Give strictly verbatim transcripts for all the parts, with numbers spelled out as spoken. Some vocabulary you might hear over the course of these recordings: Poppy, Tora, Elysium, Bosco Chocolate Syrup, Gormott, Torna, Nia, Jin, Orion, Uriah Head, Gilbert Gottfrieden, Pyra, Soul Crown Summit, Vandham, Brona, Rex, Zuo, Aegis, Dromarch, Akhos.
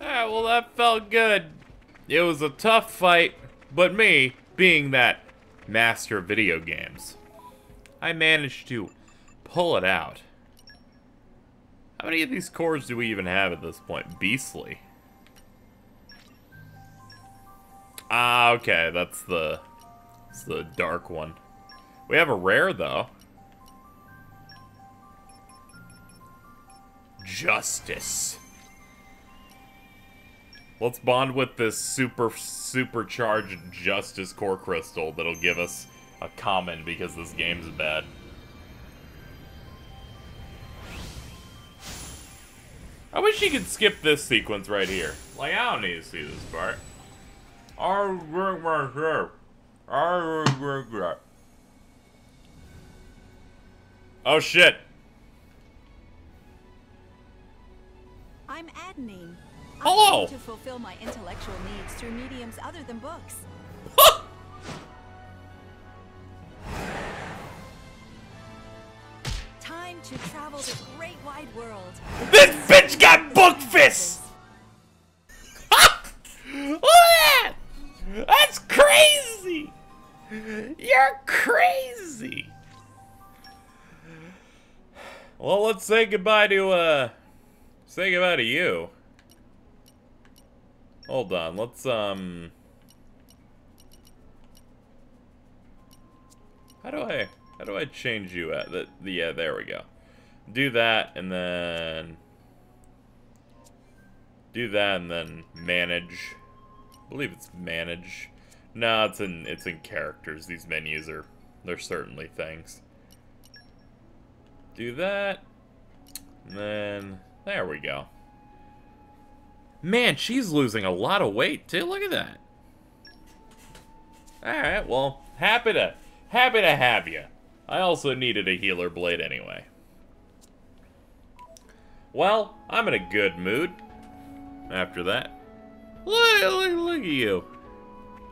Ah, well, that felt good. It was a tough fight, but me, being that master of video games, I managed to pull it out. How many of these cores do we even have at this point? Beastly. Ah, okay, that's the, that's the dark one. We have a rare, though. Justice. Let's bond with this super, supercharged Justice Core Crystal that'll give us a common because this game's bad. I wish you could skip this sequence right here. Like, I don't need to see this part. Oh, shit. I'm Adnine. Hello! To fulfill my intellectual needs through mediums other than books. Time to travel the great wide world. This bitch got book fists! Look at that! That's crazy! You're crazy! Well, let's say goodbye to, uh... say goodbye to you. Hold on, let's, um... How do I... How do I change you at the... the yeah, there we go. Do that, and then... Do that, and then manage. I believe it's manage. No, it's in... It's in characters. These menus are... They're certainly things. Do that. And then... There we go. Man, she's losing a lot of weight, too. Look at that. Alright, well, happy to, happy to have you. I also needed a healer blade anyway. Well, I'm in a good mood after that. Look, look, look at you.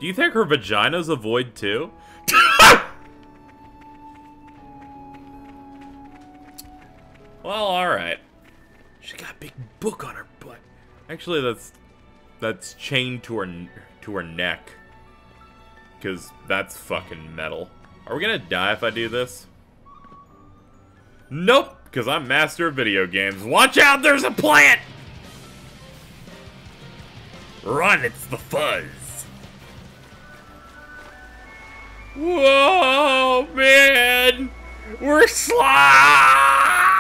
Do you think her vagina's a void, too? Well, alright. She got a big book on her butt. Actually, that's that's chained to her to her neck, cause that's fucking metal. Are we gonna die if I do this? Nope, cause I'm master of video games. Watch out! There's a plant. Run! It's the fuzz. Whoa, man! We're slime!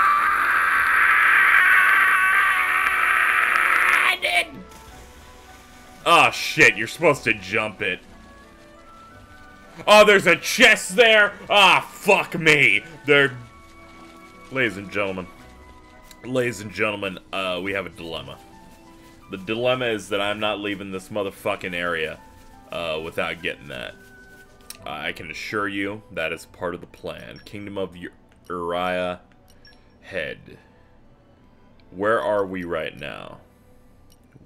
Oh shit, you're supposed to jump it. Oh, there's a chest there! Ah, fuck me! There... Ladies and gentlemen. Ladies and gentlemen, uh, we have a dilemma. The dilemma is that I'm not leaving this motherfucking area, uh, without getting that. Uh, I can assure you, that is part of the plan. Kingdom of Uriah Head. Where are we right now?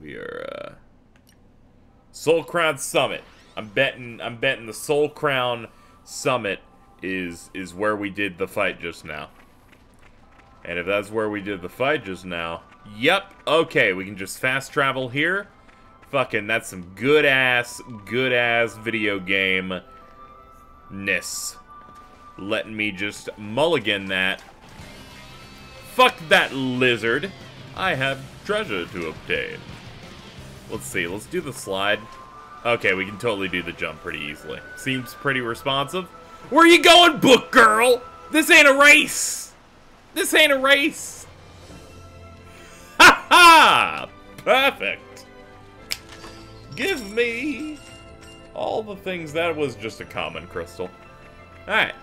We are, uh... Soul Crown Summit. I'm betting. I'm betting the Soul Crown Summit is is where we did the fight just now. And if that's where we did the fight just now, yep. Okay, we can just fast travel here. Fucking, that's some good ass, good ass video game-ness. Letting me just mulligan that. Fuck that lizard. I have treasure to obtain. Let's see, let's do the slide. Okay, we can totally do the jump pretty easily. Seems pretty responsive. Where you going, book girl? This ain't a race! This ain't a race! Ha ha! Perfect! Give me all the things. That was just a common crystal. Alright.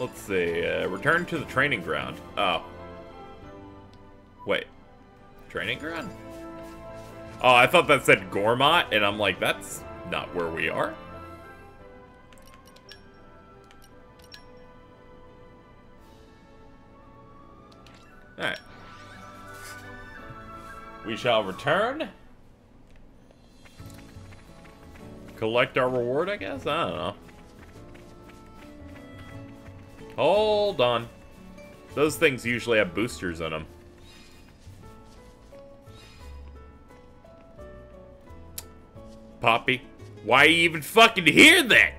Let's see, uh, return to the training ground. Oh. Wait, training ground? Oh, I thought that said Gormott, and I'm like, that's not where we are. Alright. We shall return. Collect our reward, I guess? I don't know. Hold on. Those things usually have boosters in them. Poppy, why are you even fucking hear that?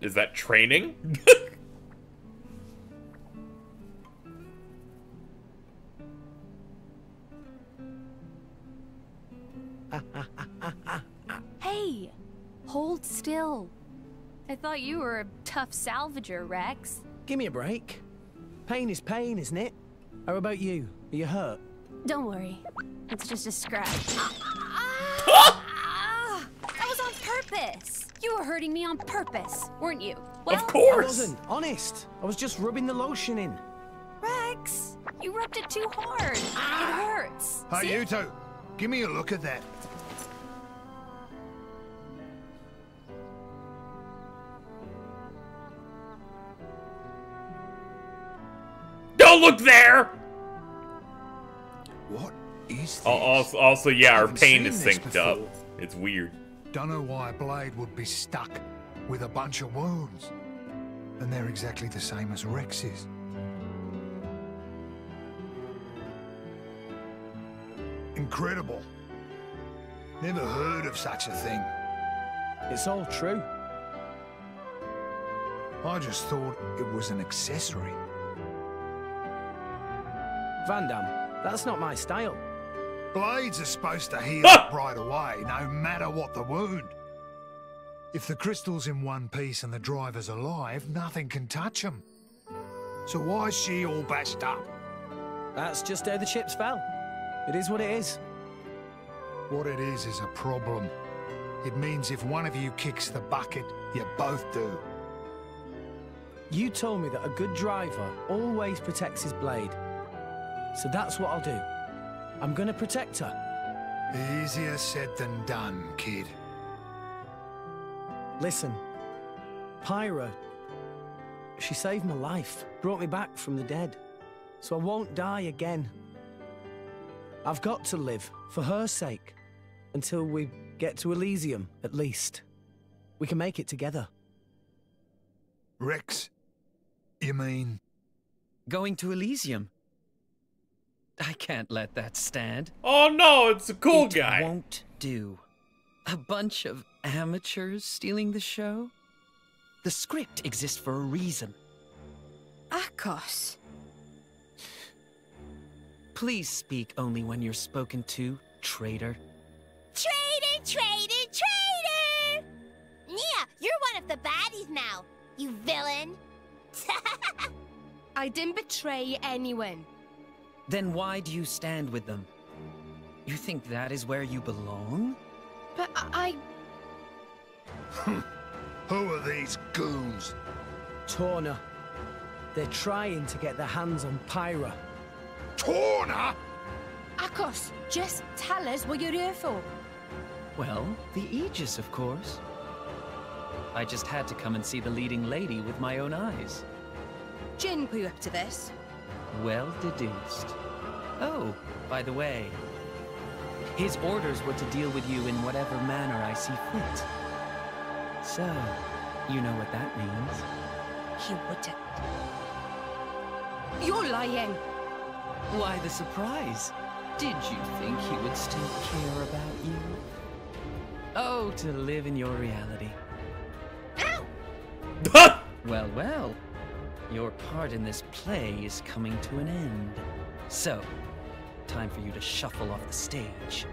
Is that training? Hey, hold still. I thought you were a tough salvager, Rex. Give me a break. Pain is pain, isn't it? How about you? Are you hurt? Don't worry. It's just a scratch. Purpose. You were hurting me on purpose, weren't you? Well, of course. I wasn't. Honest. I was just rubbing the lotion in. Rex, you rubbed it too hard. Ah. It hurts. Hey, see? You two. Give me a look at that. Don't look there. What is this? Also, also yeah, our pain is synced up. It's weird. Don't know why a blade would be stuck with a bunch of wounds. And they're exactly the same as Rex's. Incredible. Never heard of such a thing. It's all true. I just thought it was an accessory. Vandham, that's not my style. Blades are supposed to heal up right away, no matter what the wound. If the crystal's in one piece and the driver's alive, nothing can touch him. So why is she all bashed up? That's just how the chips fell. It is what it is. What it is is a problem. It means if one of you kicks the bucket, you both do. You told me that a good driver always protects his blade. So that's what I'll do. I'm gonna protect her. Easier said than done, kid. Listen, Pyra, she saved my life, brought me back from the dead, so I won't die again. I've got to live for her sake until we get to Elysium, at least. We can make it together. Rex, you mean? Going to Elysium? I can't let that stand. Oh no, it's a cool it guy. It won't do. A bunch of amateurs stealing the show? The script exists for a reason. Akhos. Please speak only when you're spoken to, traitor. Traitor, traitor, traitor! Nia, you're one of the baddies now, you villain. I didn't betray anyone. Then why do you stand with them? You think that is where you belong? But I... Who are these goons? Torna. They're trying to get their hands on Pyra. Torna?! Akhos, just tell us what you're here for. Well, the Aegis, of course. I just had to come and see the leading lady with my own eyes. Jin put you up to this. Well deduced. Oh, by the way, his orders were to deal with you in whatever manner I see fit. So, you know what that means. He wouldn't. You're lying. Why the surprise? Did you think he would still care about you? Oh, to live in your reality. Ow! Well, well. Your part in this play is coming to an end. So, time for you to shuffle off the stage.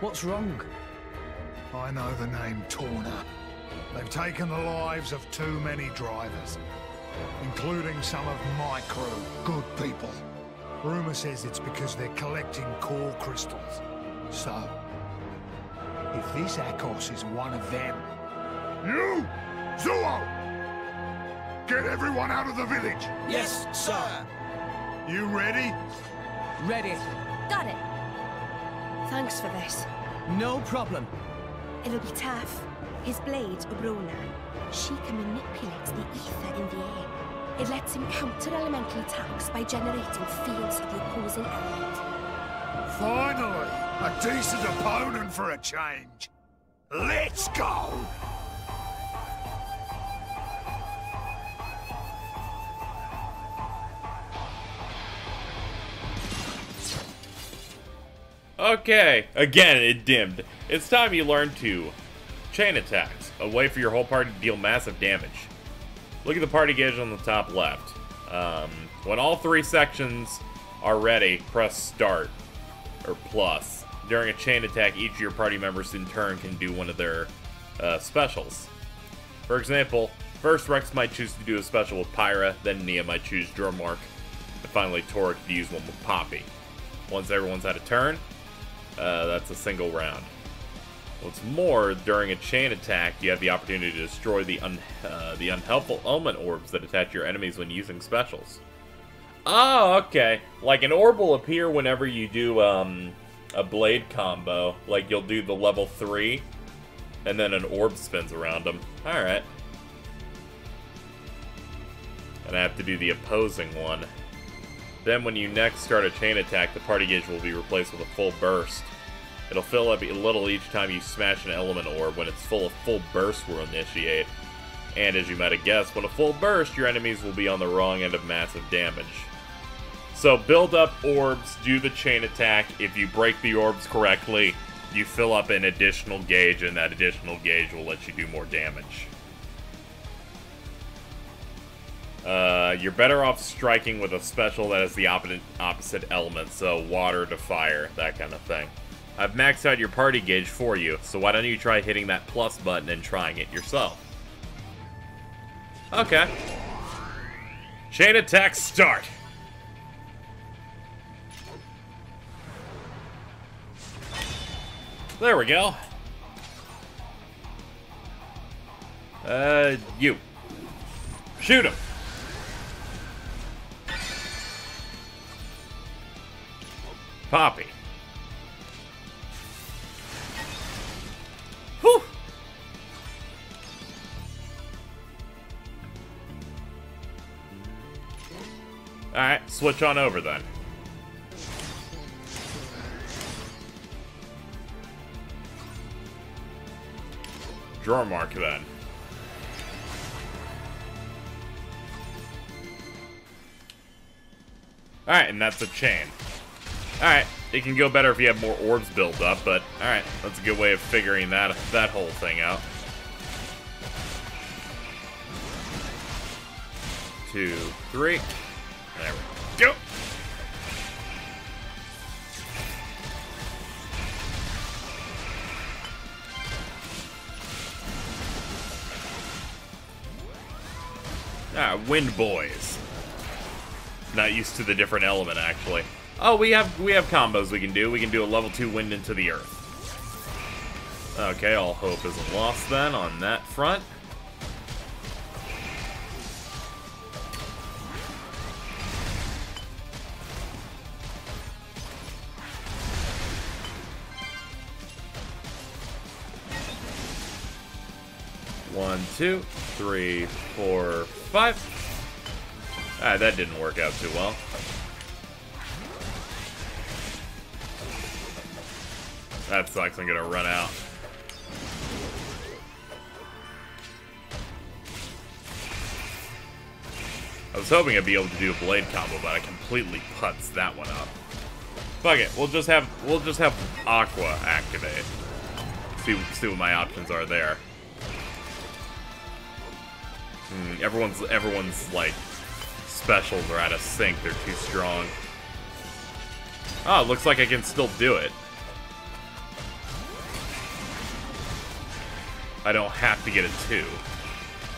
What's wrong? I know the name Torna. They've taken the lives of too many drivers, including some of my crew. Good people. Rumor says it's because they're collecting core crystals. So, if this Akhos is one of them... You! Zuo! Get everyone out of the village! Yes, sir! You ready? Ready. Got it. Thanks for this. No problem. It'll be tough. His blades are Brona. She can manipulate the ether in the air. It lets him counter elemental attacks by generating fields of the opposing element. Finally! A decent opponent for a change! Let's go! Okay, again it dimmed. It's time you learn to chain attacks, a way for your whole party to deal massive damage. Look at the party gauge on the top left. Um, when all three sections are ready, press start, or plus. During a chain attack, each of your party members in turn can do one of their uh, specials. For example, first Rex might choose to do a special with Pyra, then Nia might choose Dromarch, and finally Tora could use one with Poppy. Once everyone's had a turn, Uh, that's a single round. What's more, during a chain attack, you have the opportunity to destroy the un uh, the unhelpful omen orbs that attach your enemies when using specials. Oh, okay. Like, an orb will appear whenever you do um, a blade combo. Like, you'll do the level three, and then an orb spins around them. Alright. And I have to do the opposing one. Then when you next start a chain attack, the party gauge will be replaced with a full burst. It'll fill up a little each time you smash an element orb. When it's full, a full burst will initiate. And as you might have guessed, when a full burst, your enemies will be on the wrong end of massive damage. So build up orbs, do the chain attack. If you break the orbs correctly, you fill up an additional gauge, and that additional gauge will let you do more damage. Uh, you're better off striking with a special that is the opposite element, so water to fire, that kind of thing. I've maxed out your party gauge for you, so why don't you try hitting that plus button and trying it yourself? Okay. Chain attack start! There we go. Uh, you. Shoot him! Poppy. Whew! Alright, switch on over then. Dromarch then. Alright, and that's a chain. Alright, it can go better if you have more orbs built up, but alright, that's a good way of figuring that, that whole thing out. Two, three. There we go. Ah, wind boys. Not used to the different element, actually. Oh, we have we have combos we can do. We can do a level two wind into the earth. Okay, all hope isn't lost then on that front. One, two, three, four, five. Ah, that didn't work out too well. That sucks, I'm gonna run out. I was hoping I'd be able to do a blade combo, but I completely putts that one up. Fuck it, we'll just have we'll just have Aqua activate. See see what my options are there. Hmm, everyone's everyone's like specials are out of sync, they're too strong. Oh, looks like I can still do it. I don't have to get a two.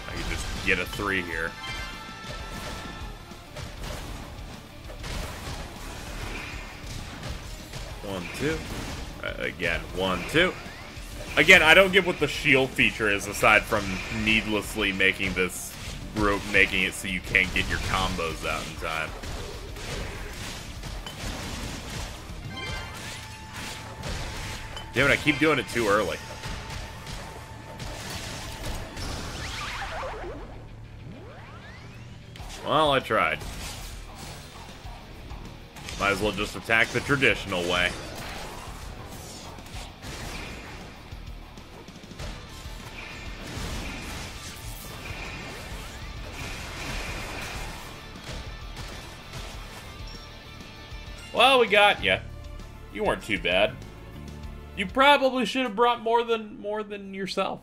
I can just get a three here. One, two. Uh, again, one, two. Again, I don't get what the shield feature is aside from needlessly making this rope, making it so you can't get your combos out in time. Damn it, I keep doing it too early. Well, I tried. Might as well just attack the traditional way. Well, we got ya. You weren't too bad. You probably should have brought more than more than yourself,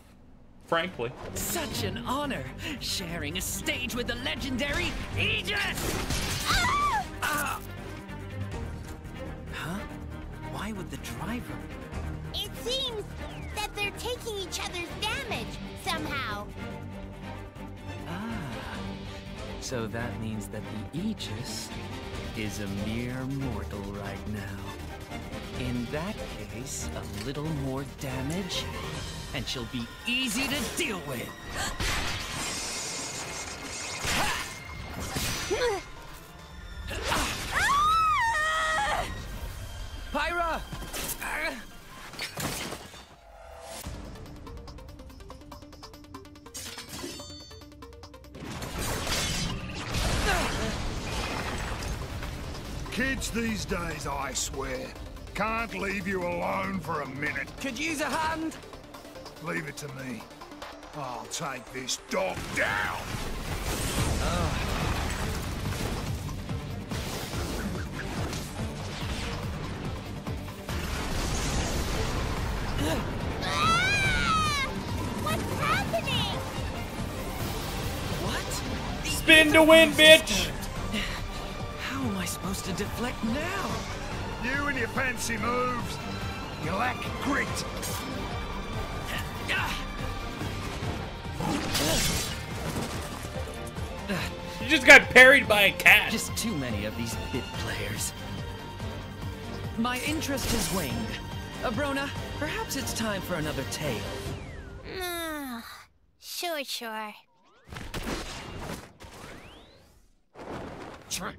frankly. Such an honor, sharing a stage with the legendary Aegis! Ah! Ah! Huh? Why would the driver? It seems that they're taking each other's damage somehow. Ah. So that means that the Aegis is a mere mortal right now. In that case, a little more damage, and she'll be easy to deal with. Pyra! Kids these days, I swear. Can't leave you alone for a minute. Could use a hand? Leave it to me. I'll take this dog down. Uh. Ah! What's happening? What? Spin to win, bitch! How am I supposed to deflect now? You and your fancy moves. You lack grit. You just got parried by a cat. Just too many of these bit players. My interest has waned. Uh, Brona, perhaps it's time for another tale. Mm, sure, sure. Sure.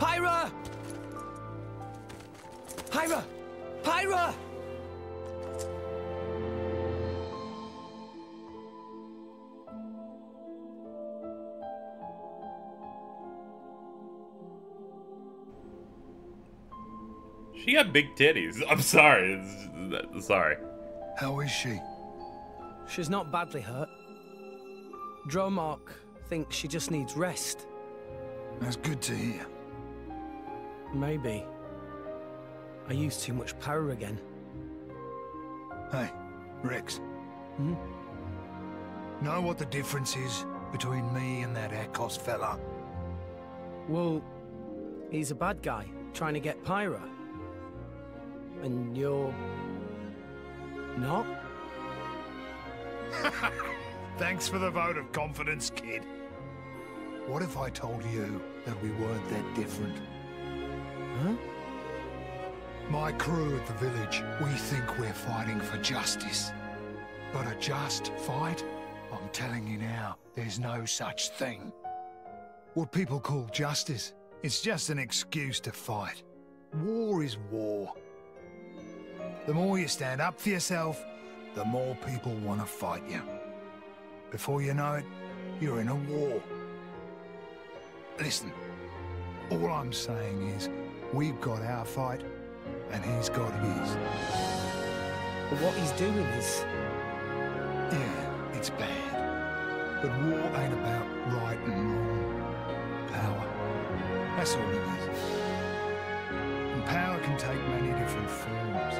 Pyra! Pyra! Pyra! She got big titties. I'm sorry. It's, sorry. How is she? She's not badly hurt. Dromarch thinks she just needs rest. That's good to hear. Maybe. I used too much power again. Hey, Rex. Hmm? Know what the difference is between me and that Akhos fella? Well, he's a bad guy trying to get Pyra. And you're... not? Thanks for the vote of confidence, kid. What if I told you that we weren't that different? Huh? My crew at the village, we think we're fighting for justice. But a just fight? I'm telling you now, there's no such thing. What people call justice, it's just an excuse to fight. War is war. The more you stand up for yourself, the more people want to fight you. Before you know it, you're in a war. Listen, all I'm saying is, we've got our fight, and he's got his. But what he's doing is... yeah, it's bad. But war ain't about right and wrong. Power. That's all it is. And power can take many different forms.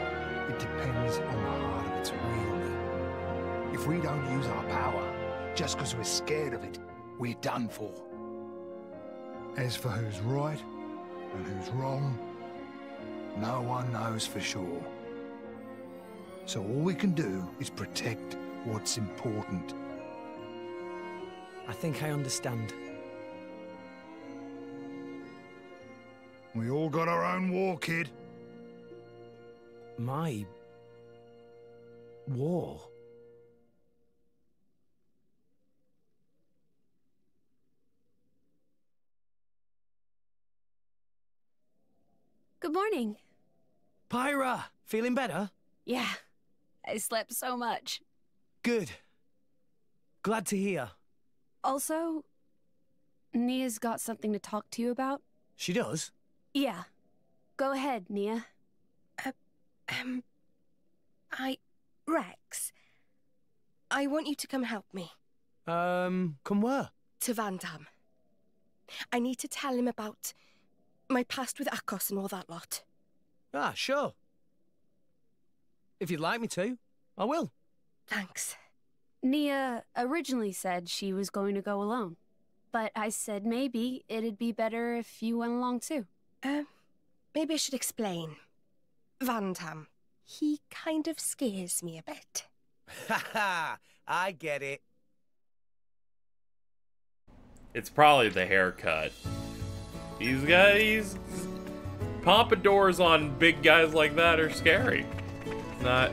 It depends on the heart of its wielder. If we don't use our power, just because we're scared of it, we're done for. As for who's right, and who's wrong, no one knows for sure. So all we can do is protect what's important. I think I understand. We all got our own war, kid. My... war? Good morning. Pyra, feeling better? Yeah, I slept so much. Good. Glad to hear. Also, Nia's got something to talk to you about. She does? Yeah. Go ahead, Nia. Uh, um... I... Rex, I want you to come help me. Um, come where? To Vandham. I need to tell him about my past with Akhos and all that lot. Ah, sure. If you'd like me to, I will. Thanks. Nia originally said she was going to go alone, but I said maybe it'd be better if you went along too. Um, uh, maybe I should explain. Vandham, he kind of scares me a bit. Ha ha! I get it. It's probably the haircut. These guys, pompadours on big guys like that are scary. It's not.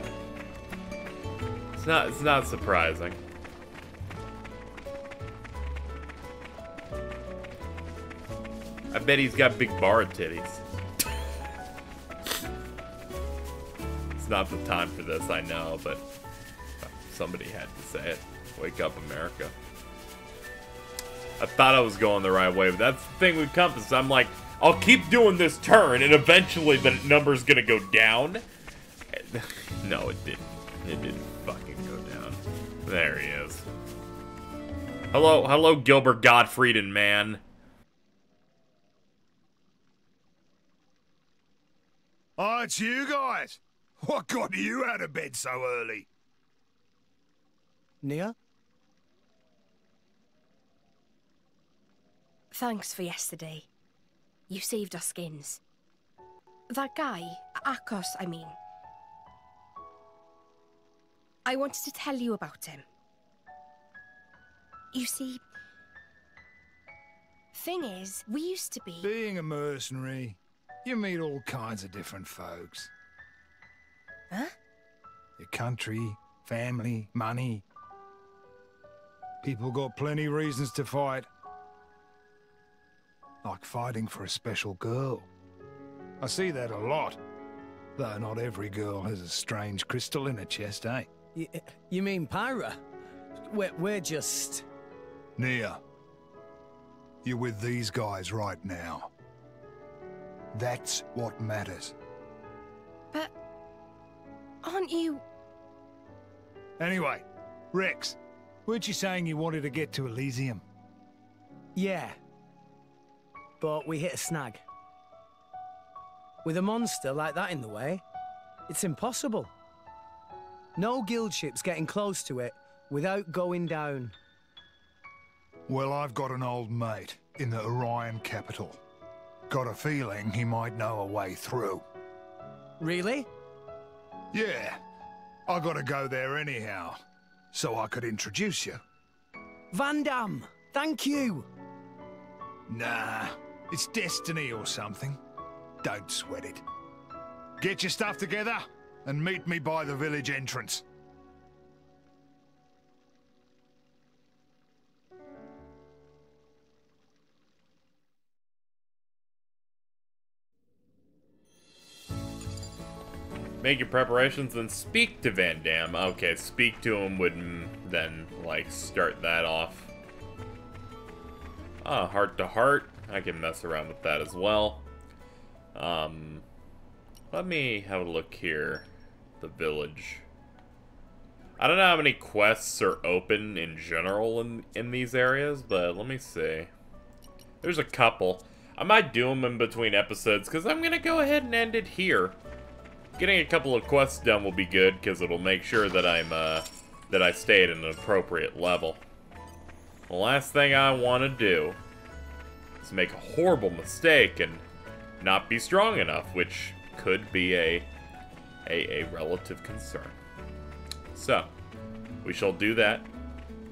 It's not. It's not surprising. I bet he's got big bar titties. It's not the time for this, I know, but somebody had to say it. Wake up, America. I thought I was going the right way, but that's the thing with Compass. I'm like, I'll keep doing this turn, and eventually the number's gonna go down. No, it didn't. It didn't fucking go down. There he is. Hello, hello, Gilbert Gottfrieden, man. Oh, it's you guys. What got you out of bed so early? Nia? Thanks for yesterday. You saved our skins. That guy, Akhos, I mean. I wanted to tell you about him. You see, thing is, we used to be... Being a mercenary, you meet all kinds of different folks. Huh? Your country, family, money. People got plenty of reasons to fight. Like fighting for a special girl. I see that a lot. Though not every girl has a strange crystal in her chest, eh? You, you mean Pyra? We're, we're just... Nia. You're with these guys right now. That's what matters. But... aren't you... Anyway, Rex, weren't you saying you wanted to get to Elysium? Yeah. But we hit a snag. With a monster like that in the way, it's impossible. No guild ship's getting close to it without going down. Well, I've got an old mate in the Orion capital. Got a feeling he might know a way through. Really? Yeah. I gotta go there anyhow, so I could introduce you. Vandham, thank you! Nah. It's destiny or something. Don't sweat it. Get your stuff together and meet me by the village entrance. Make your preparations and speak to Vandham. Okay, speak to him wouldn't then, like, start that off. Ah, heart to heart. I can mess around with that as well. Um, let me have a look here. The village. I don't know how many quests are open in general in, in these areas, but let me see. There's a couple. I might do them in between episodes, because I'm going to go ahead and end it here. Getting a couple of quests done will be good, because it'll make sure that I'm, uh, that I stay at an appropriate level. The last thing I want to do is make a horrible mistake and not be strong enough, which could be a, a, a relative concern. So, we shall do that,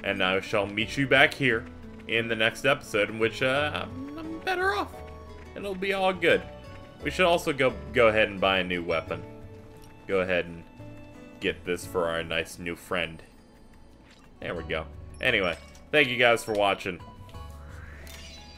and I shall meet you back here in the next episode, in which uh, I'm, I'm better off, and it'll be all good. We should also go, go ahead and buy a new weapon. Go ahead and get this for our nice new friend. There we go. Anyway. Thank you guys for watching.